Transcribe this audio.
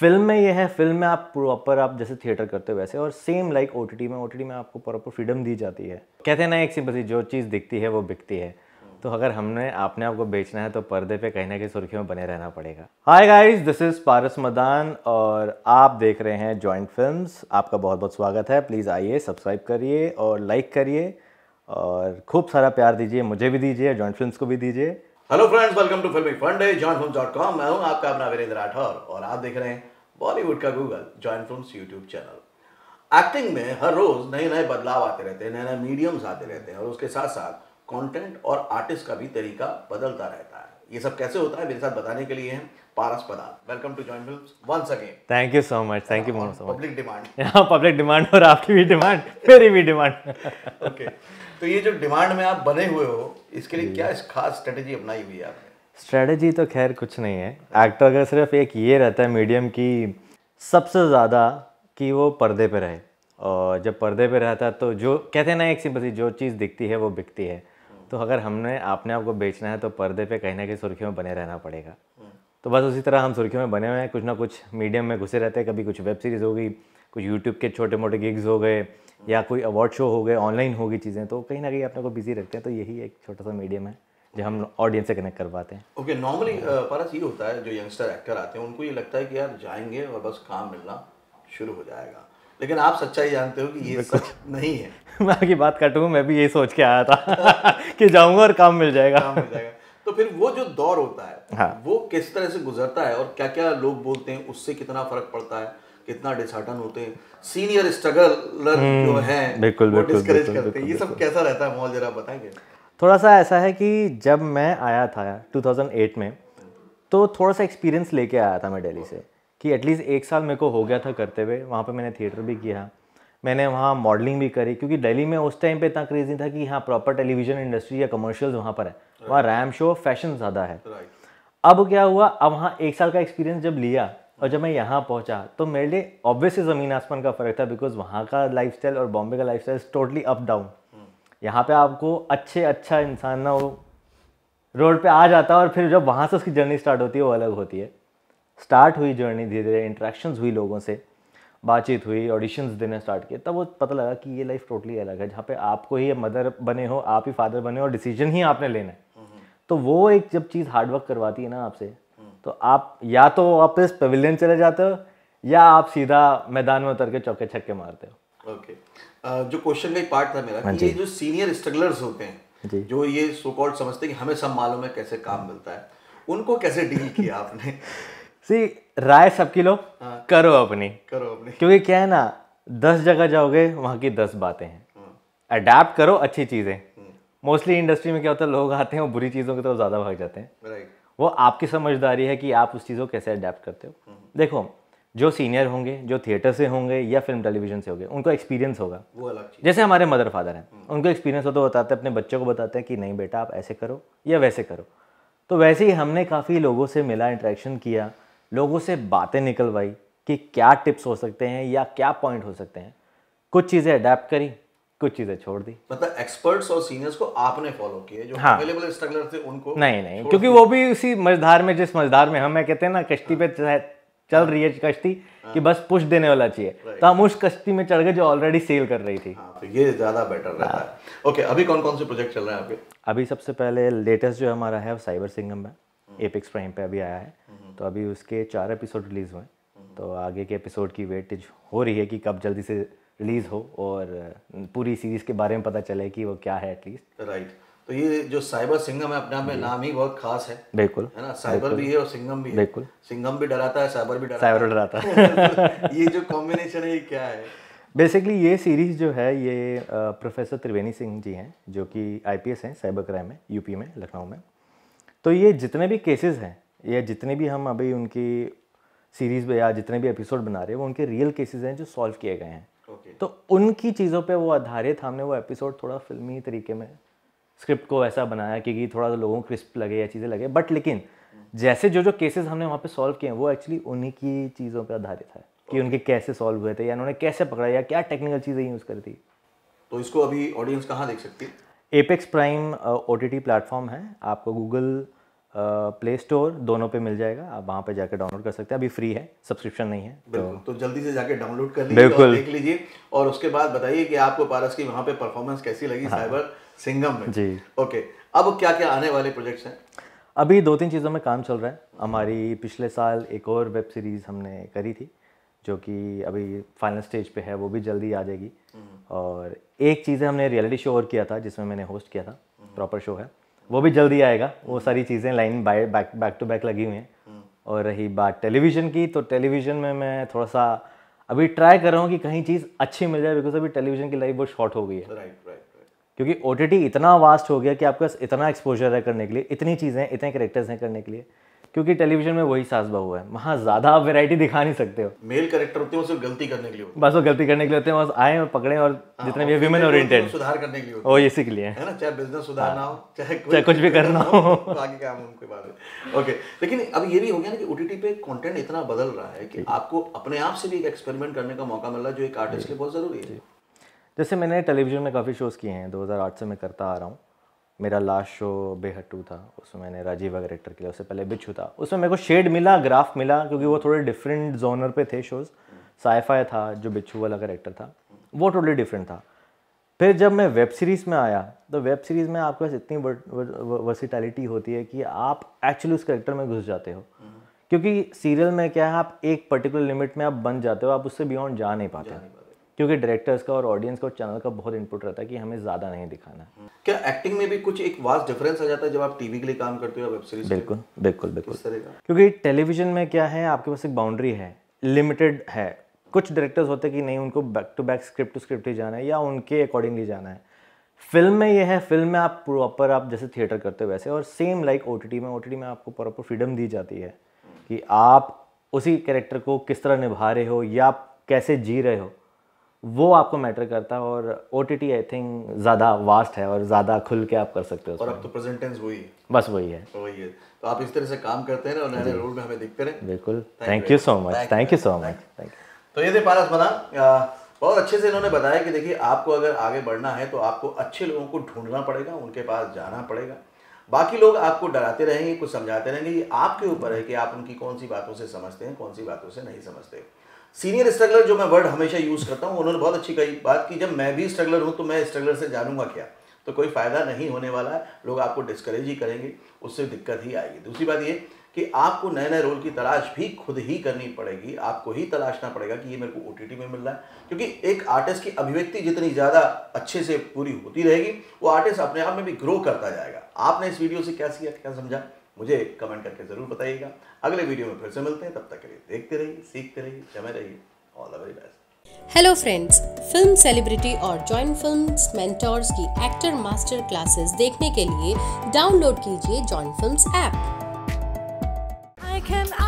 Film में ये है, फिल्म में आप प्रॉपर आप जैसे थिएटर करते हो वैसे, और सेम लाइक ओटीटी में आपको प्रॉपर फ्रीडम दी जाती है। कहते हैं ना एक सिंपल सी, जो चीज़ दिखती है वो बिकती है। तो अगर हमने आपने आपको बेचना है तो पर्दे पे कहीं ना कहीं सुर्खियों में बने रहना पड़ेगा। Hi guys, this is Paras Madan और आप देख रहे हैं जॉइंट फिल्म्स। आपका बहुत बहुत स्वागत है। प्लीज़ आइए, सब्सक्राइब करिए और लाइक करिए और खूब सारा प्यार दीजिए, मुझे भी दीजिए, जॉइंट फिल्म्स को भी दीजिए। Hello friends, welcome to filmy fund jointfilms.com। मैं हूं आपका अपना वीरेंद्र राठौर और आप देख रहे हैं बॉलीवुड का Google joint films YouTube channel. Acting में हर रोज नए नए बदलाव आते रहते हैं, नए नए मीडियम्स आते रहते हैं और उसके साथ साथ कंटेंट और आर्टिस्ट का भी तरीका बदलता रहता है। ये सब कैसे होता है, मेरे साथ बताने के लिए हैं Paras Madan. Welcome to joint films once again. Thank you so much, thank you so much. Public demand, public demand और आपकी भी डिमांड, मेरी भी डिमांड। ओके, तो ये जो डिमांड में आप बने हुए हो, इसके लिए क्या खास स्ट्रेटजी अपनाई हुई है आपने? स्ट्रेटजी तो खैर कुछ नहीं है एक्टर का, सिर्फ एक ये रहता है मीडियम की सबसे ज़्यादा कि वो पर्दे पे रहे, और जब पर्दे पे रहता है तो जो कहते हैं ना एक सिंपल सी, जो चीज़ दिखती है वो बिकती है। तो अगर हमने आपने आपको बेचना है तो पर्दे पे कहीं ना कहीं सुर्खियों में बने रहना पड़ेगा। तो बस उसी तरह हम सुर्खियों में बने हुए हैं, कुछ ना कुछ मीडियम में घुसे रहते हैं। कभी कुछ वेब सीरीज़ हो गई, कुछ यूट्यूब के छोटे मोटे गिग्स हो गए, या कोई अवार्ड शो हो गए, ऑनलाइन हो गई चीज़ें, तो कहीं ना कहीं अपने को बिजी रखते हैं। तो यही एक छोटा सा मीडियम है जो हम ऑडियंस से कनेक्ट कर पाते हैं। ओके, नॉर्मली परस ये होता है जो यंगस्टर एक्टर आते हैं उनको ये लगता है कि यार जाएंगे और बस काम मिलना शुरू हो जाएगा, लेकिन आप सच्चाई जानते हो कि ये सच नहीं है। मैं आपकी बात काटूँ, मैं भी यही सोच के आया था कि जाऊँगा और काम मिल जाएगा, काम मिल जाएगा। तो फिर वो जो दौर होता है, हाँ, वो किस तरह से गुजरता है और क्या क्या लोग बोलते हैं, उससे कितना फ़र्क पड़ता है, कितना डिसहार्टन होते हैं सीनियर स्ट्रगलर जो हैं, बिल्कुल वो डिस्करेज करते हैं, ये सब कैसा रहता है माहौल, जरा बताएंगे? थोड़ा सा ऐसा है कि जब मैं आया था 2008 में, तो थोड़ा सा एक्सपीरियंस लेके आया था मैं दिल्ली से, कि एटलीस्ट एक साल मेरे को हो गया था करते हुए। वहाँ पे मैंने थिएटर भी किया, मैंने वहाँ मॉडलिंग भी करी, क्योंकि दिल्ली में उस टाइम पे इतना क्रेज़ नहीं था कि हाँ प्रॉपर टेलीविजन इंडस्ट्री या कमर्शियल्स वहाँ पर है। वहाँ रैम शो फैशन ज़्यादा है। अब क्या हुआ, अब वहाँ एक साल का एक्सपीरियंस जब लिया और जब मैं यहाँ पहुँचा तो मेरे लिए ऑब्वियसली ज़मीन आसमान का फ़र्क था, बिकॉज वहाँ का लाइफस्टाइल और बॉम्बे का लाइफस्टाइल टोटली अप डाउन। यहाँ पे आपको अच्छा इंसान ना वो रोड पे आ जाता है और फिर जब वहाँ से उसकी जर्नी स्टार्ट होती है वो अलग होती है। स्टार्ट हुई जर्नी, धीरे धीरे इंटरेक्शंस हुई, लोगों से बातचीत हुई, ऑडिशंस देने स्टार्ट किए, तब वो पता लगा कि ये लाइफ टोटली अलग है, जहाँ पे आपको ही मदर बने हो, आप ही फादर बने हो और डिसीजन ही आपने लेना है। तो वो एक जब चीज़ हार्डवर्क करवाती है ना आपसे, तो आप या तो वापस पवेलियन चले जाते हो या आप सीधा मैदान में उतर के चौके छक्के मारते हो। ओके, जो क्वेश्चन का एक पार्ट था मेरा कि ये जो सीनियर स्ट्रगलर्स होते हैं, जो ये सो कॉल्ड समझते हैं कि हमें सब मालूम है कैसे काम मिलता है, उनको कैसे डील किया आपने? सी, राय सबकी लो, करो अपनी, करो अपनी, क्योंकि क्या है ना 10 जगह जाओगे वहाँ की 10 बातें हैं। अडेप्ट करो अच्छी चीज़ें। मोस्टली इंडस्ट्री में क्या होता है, लोग आते हैं वो बुरी चीज़ों की तरफ ज़्यादा भाग जाते हैं। वो आपकी समझदारी है कि आप उस चीज़ को कैसे अडेप्ट करते हो। देखो, जो सीनियर होंगे, जो थिएटर से होंगे या फिल्म टेलीविजन से होंगे, उनको एक्सपीरियंस होगा, वो अलग चीज़। जैसे हमारे मदर फादर हैं, उनको एक्सपीरियंस हो तो बताते हैं, अपने बच्चों को बताते हैं कि नहीं बेटा आप ऐसे करो या वैसे करो। तो वैसे ही हमने काफ़ी लोगों से मिला, इंटरेक्शन किया, लोगों से बातें निकलवाई कि क्या टिप्स हो सकते हैं या क्या पॉइंट हो सकते हैं। कुछ चीज़ें अडेप्ट करी, कुछ चीज़ें छोड़ दी। मतलब एक्सपर्ट्स और सीनियर्स को आपने फॉलो किए, जो अवेलेबल स्ट्रगलर थे उनको नहीं, क्योंकि वो भी उसी मझधार में, जिस मझधार में हमें कहते हैं ना कश्ती पे चल रही है कश्ती, कि बस पुश देने वाला चाहिए, तो हम उस कश्ती में चढ़ गए जो ऑलरेडी सेल कर रही थी। तो ये ज़्यादा बेटर रहता है। ओके, अभी कौन कौन से प्रोजेक्ट चल रहे हैं आपके? अभी सबसे पहले लेटेस्ट जो हमारा है वो साइबर सिंघम है, एपेक्स प्राइम पे अभी आया है। तो अभी उसके 4 एपिसोड रिलीज़ हुए, तो आगे के एपिसोड की वेटेज हो रही है कि कब जल्दी से रिलीज़ हो और पूरी सीरीज़ के बारे में पता चले कि वो क्या है एटलीस्ट। राइट, तो ये जो साइबर सिंघम है, अपने आप में नाम ही बहुत खास है। बिल्कुल, है ना, साइबर भी है और सिंघम भी है। बिल्कुल, सिंघम भी डराता है, साइबर भी डराता है। ये जो कॉम्बिनेशन है ये क्या है? बेसिकली ये सीरीज़ जो है ये प्रोफेसर त्रिवेणी सिंह जी हैं, जो कि IPS हैं साइबर क्राइम में, यूपी में, लखनऊ में। तो ये जितने भी केसेस हैं या जितने भी हम अभी उनकी सीरीज़ या जितने भी एपिसोड बना रहे हैं, वो उनके रियल केसेस हैं जो सॉल्व किए गए हैं। तो उनकी चीज़ों पे वो आधारित हमने वो एपिसोड थोड़ा फिल्मी तरीके में स्क्रिप्ट को ऐसा बनाया कि थोड़ा लोगों को क्रिस्प लगे या चीज़ें लगे, बट लेकिन जैसे जो केसेस हमने वहाँ पे सॉल्व किए हैं वो एक्चुअली उन्हीं की चीज़ों पे आधारित है कि उनके कैसे सॉल्व हुए थे या उन्होंने कैसे पकड़ा या क्या टेक्निकल चीज़ें यूज़ करी थी। तो इसको अभी ऑडियंस कहाँ देख सकती है? Apex Prime OTT प्लेटफॉर्म है, आपको गूगल प्ले स्टोर दोनों पे मिल जाएगा, आप वहाँ पे जाके डाउनलोड कर सकते हैं। अभी फ्री है, सब्सक्रिप्शन नहीं है, तो जल्दी से जाके डाउनलोड कर लीजिए और देख लीजिए। और उसके बाद बताइए कि आपको पारस की वहाँ पे परफॉर्मेंस कैसी लगी साइबर सिंघम में। जी ओके, अब क्या क्या आने वाले प्रोजेक्ट्स हैं? अभी 2-3 चीज़ों में काम चल रहा है। हमारी पिछले साल एक और वेब सीरीज़ हमने करी थी जो कि अभी फाइनल स्टेज पे है, वो भी जल्दी आ जाएगी। और एक चीज़ हमने रियलिटी शो और किया था जिसमें मैंने होस्ट किया था, प्रॉपर शो है, वो भी जल्दी आएगा। वो सारी चीज़ें line by back to back लगी हुई हैं। और रही बात टेलीविज़न की, तो टेलीविज़न में मैं थोड़ा सा अभी ट्राई कर रहा हूँ कि कहीं चीज़ अच्छी मिल जाए, बिकॉज अभी टेलीविज़न की लाइफ बहुत शॉर्ट हो गई है। राइट। क्योंकि OTT इतना वास्ट हो गया कि आपके पास इतना एक्सपोजर है करने के लिए, इतनी चीज़ें हैं, इतने कैरेक्टर्स हैं करने के लिए। क्योंकि टेलीविजन में वही सास बहू है, वहाँ ज़्यादा आप वेराइटी दिखा नहीं सकते हो। मेल कैरेक्टर होते हैं वो सिर्फ गलती करने के लिए, बस वो गलती करने के लिए होते हैं, बस आए और पकड़े और जितने भी विमेन ओरिएंटेड सुधार करने के लिए, वो इसी के लिए है ना, चाहे बिजनेस सुधारना हो, चाहे कुछ भी करना हो, बाकी काम उनके बाद है। ओके, लेकिन अब ये भी हो गया ना कि OTT पे कंटेंट इतना बदल रहा है कि आपको अपने आप से भी एक एक्सपेरिमेंट करने का मौका मिल रहा है, जो एक आर्टिस्ट के लिए बहुत ज़रूरी है। जैसे मैंने टेलीविज़न में काफ़ी शोज़ किए हैं, 2008 से मैं करता आ रहा हूँ। मेरा लास्ट शो बेहटू था, उसमें मैंने राजीव कैरेक्टर किया, उससे पहले बिच्छू था, उसमें मेरे को शेड मिला, ग्राफ मिला, क्योंकि वो थोड़े डिफरेंट जोनर पे थे शोज़। साइफाई था जो बिच्छू वाला कैरेक्टर था, वो टोटली डिफरेंट था। फिर जब मैं वेब सीरीज़ में आया तो वेब सीरीज़ में आपके पास इतनी वर्सिटैलिटी होती है कि आप एक्चुअली उस कैरेक्टर में घुस जाते हो। क्योंकि सीरियल में क्या है, आप एक पर्टिकुलर लिमिट में आप बन जाते हो, आप उससे बियॉन्ड जा नहीं पाते, क्योंकि डायरेक्टर्स का और ऑडियंस का और चैनल का बहुत इनपुट रहता है कि हमें ज़्यादा नहीं दिखाना है। क्या एक्टिंग में भी कुछ एक वास्ट डिफरेंस आ जाता है जब आप टीवी के लिए काम करते हो या वेब सीरीज? बिल्कुल बिल्कुल बिल्कुल, क्योंकि टेलीविजन में क्या है, आपके पास एक बाउंड्री है, लिमिटेड है। कुछ डायरेक्टर्स होते कि नहीं, उनको back to back script to script ही जाना है या उनके अकॉर्डिंगली जाना है। फिल्म में यह है, फिल्म में आप प्रॉपर आप जैसे थिएटर करते हो वैसे, और सेम लाइक OTT में, OTT में आपको प्रॉपर फ्रीडम दी जाती है कि आप उसी कैरेक्टर को किस तरह निभा रहे हो या आप कैसे जी रहे हो, वो आपको मैटर करता है। और OTT आई थिंक ज़्यादा वास्ट है और ज़्यादा खुल के आप कर सकते हो। और अब तो प्रेजेंट टेंस वही है, बस वही है। तो आप इस तरह से काम करते हैं और नए रोल में हमें दिखते रहे। बिल्कुल, थैंक यू सो मच। तो ये थे पारस मदान, बहुत अच्छे से इन्होंने बताया कि देखिए आपको अगर आगे बढ़ना है तो आपको अच्छे लोगों को ढूंढना पड़ेगा, उनके पास जाना पड़ेगा। बाकी लोग आपको डराते रहेंगे, कुछ समझाते रहेंगे, ये आपके ऊपर है कि आप उनकी कौन सी बातों से समझते हैं, कौन सी बातों से नहीं समझते। सीनियर स्ट्रगलर जो मैं वर्ड हमेशा यूज़ करता हूँ, उन्होंने बहुत अच्छी कही बात की, जब मैं भी स्ट्रगलर हूँ तो मैं स्ट्रगलर से जानूंगा क्या, तो कोई फ़ायदा नहीं होने वाला है, लोग आपको डिस्करेज ही करेंगे, उससे दिक्कत ही आएगी। दूसरी बात ये कि आपको नए नए रोल की तलाश भी खुद ही करनी पड़ेगी, आपको ही तलाशना पड़ेगा कि ये मेरे को OTT में मिल रहा है, क्योंकि एक आर्टिस्ट की अभिव्यक्ति जितनी ज़्यादा अच्छे से पूरी होती रहेगी, वो आर्टिस्ट अपने आप में भी ग्रो करता जाएगा। आपने इस वीडियो से क्या सीखा, क्या समझा, मुझे कमेंट करके ज़रूर बताइएगा। अगले वीडियो में फिर से मिलते हैं, तब तक के लिए देखते रहिए, सीखते रहिए, जमे रहिए, all the very best. Hello friends, film celebrity और जॉइंट फिल्म्स मेंटर्स की एक्टर मास्टर क्लासेस देखने के लिए डाउनलोड कीजिए JoinFilms ऐप।